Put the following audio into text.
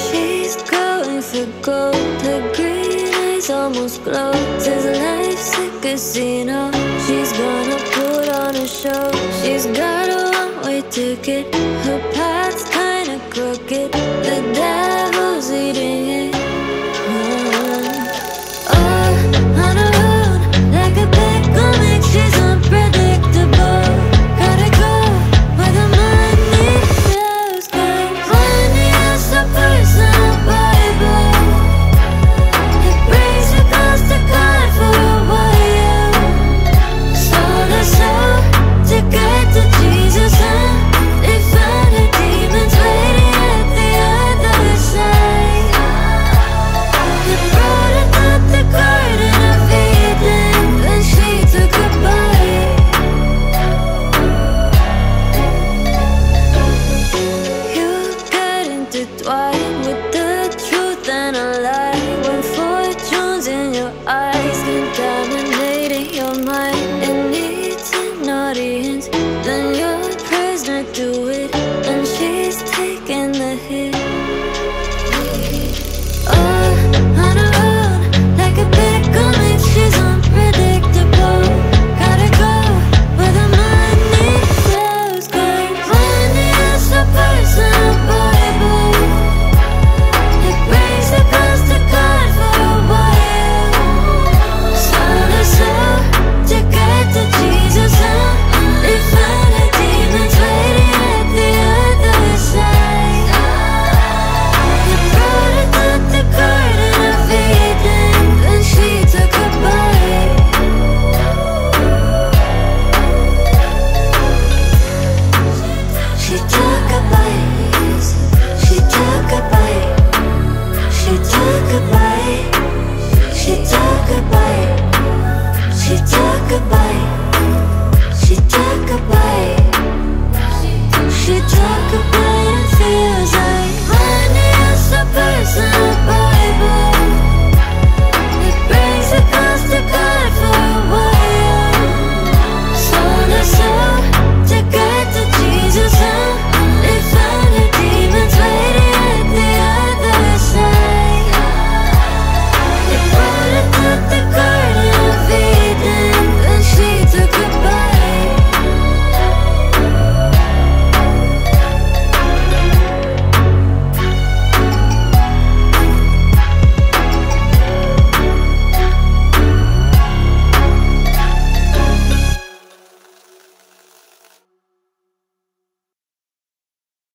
She's going for gold, her green eyes almost glow. Says life's a casino, she's gonna put on a show. She's got a one-way ticket, her pie